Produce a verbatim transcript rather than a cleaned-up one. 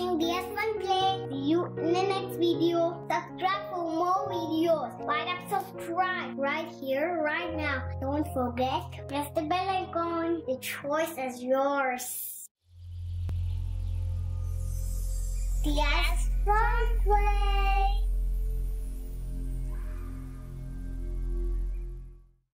watching Diya's Funplay. See you in the next video. Subscribe for more videos. Why not subscribe right here, right now? Don't forget to press the bell icon. The choice is yours. Diya's Funplay.